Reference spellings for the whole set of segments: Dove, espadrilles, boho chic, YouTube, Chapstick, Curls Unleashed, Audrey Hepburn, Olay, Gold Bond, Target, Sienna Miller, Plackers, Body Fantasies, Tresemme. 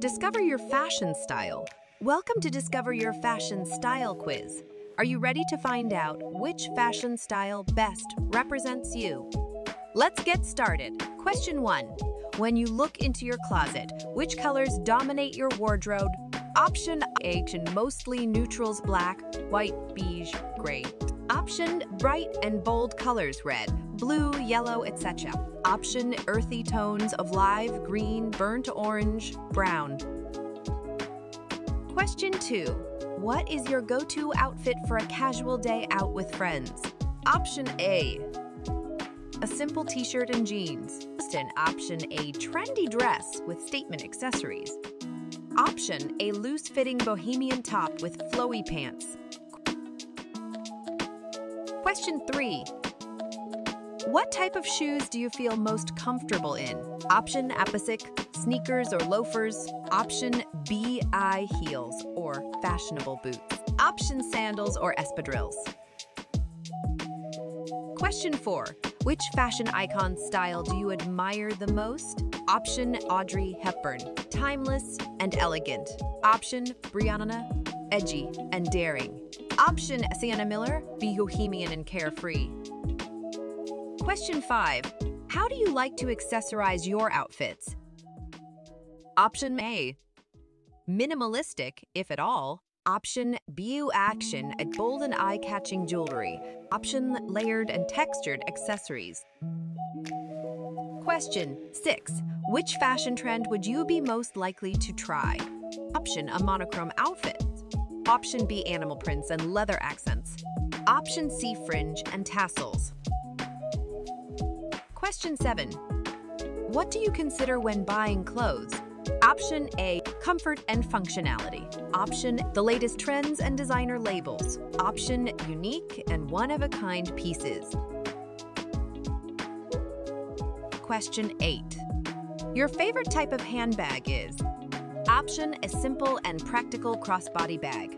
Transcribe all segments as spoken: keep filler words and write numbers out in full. Discover your fashion style. Welcome to Discover Your Fashion Style Quiz. Are you ready to find out which fashion style best represents you? Let's get started. Question one. When you look into your closet, which colors dominate your wardrobe? Option A, mostly neutrals, black, white, beige, gray. Option bright and bold colors, red, blue, yellow, et cetera. Option earthy tones of live green, burnt orange, brown. Question two. What is your go-to outfit for a casual day out with friends? Option A, a simple t-shirt and jeans. Option A, trendy dress with statement accessories. Option A, loose-fitting bohemian top with flowy pants. Question three. What type of shoes do you feel most comfortable in? Option A, basic, sneakers or loafers. Option B, high heels or fashionable boots. Option sandals or espadrilles. Question four. Which fashion icon style do you admire the most? Option Audrey Hepburn, timeless and elegant. Option Brianna, edgy and daring. Option Sienna Miller, bohemian and carefree. Question five. How do you like to accessorize your outfits? Option A, minimalistic, if at all. Option B, action at bold and eye-catching jewelry. Option layered and textured accessories. Question six. Which fashion trend would you be most likely to try? Option A, monochrome outfit. Option B, animal prints and leather accents. Option C, fringe and tassels. Question seven. What do you consider when buying clothes? Option A, comfort and functionality. Option the latest trends and designer labels. Option unique and one-of-a-kind pieces. Question eight. Your favorite type of handbag is? Option A, simple and practical crossbody bag.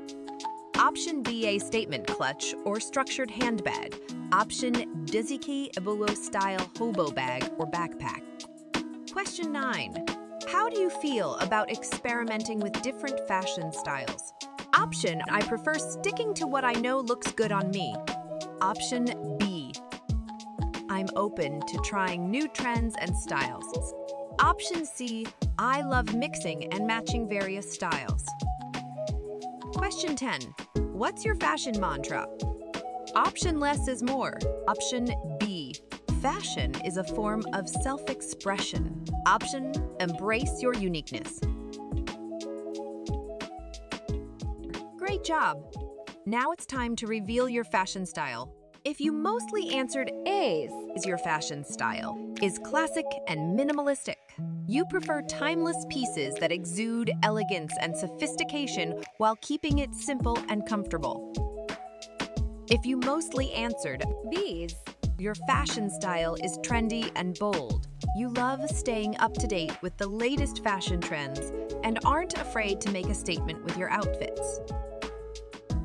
Option B, a statement clutch or structured handbag. Option Diziki Ibulo style hobo bag or backpack. Question nine. How do you feel about experimenting with different fashion styles? Option I, prefer sticking to what I know looks good on me. Option B, I'm open to trying new trends and styles. Option C, I love mixing and matching various styles. Question ten. What's your fashion mantra? Option less is more. Option B, fashion is a form of self-expression. Option embrace your uniqueness. Great job! Now it's time to reveal your fashion style. If you mostly answered A's, is your fashion style is classic and minimalistic. You prefer timeless pieces that exude elegance and sophistication while keeping it simple and comfortable. If you mostly answered B's, your fashion style is trendy and bold. You love staying up to date with the latest fashion trends and aren't afraid to make a statement with your outfits.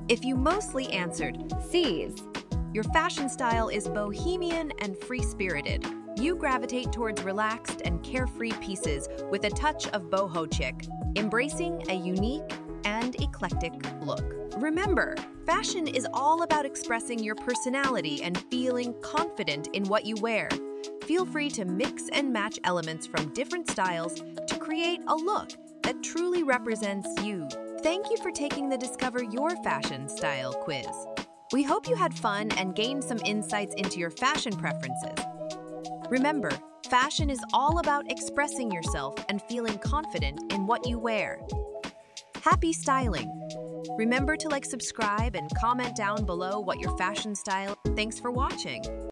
If you mostly answered C's, your fashion style is bohemian and free-spirited. You gravitate towards relaxed and carefree pieces with a touch of boho chic, embracing a unique and eclectic look. Remember, fashion is all about expressing your personality and feeling confident in what you wear. Feel free to mix and match elements from different styles to create a look that truly represents you. Thank you for taking the Discover Your Fashion Style quiz. We hope you had fun and gained some insights into your fashion preferences. Remember, fashion is all about expressing yourself and feeling confident in what you wear. Happy styling! Remember to like, subscribe, and comment down below what your fashion style is. Thanks for watching.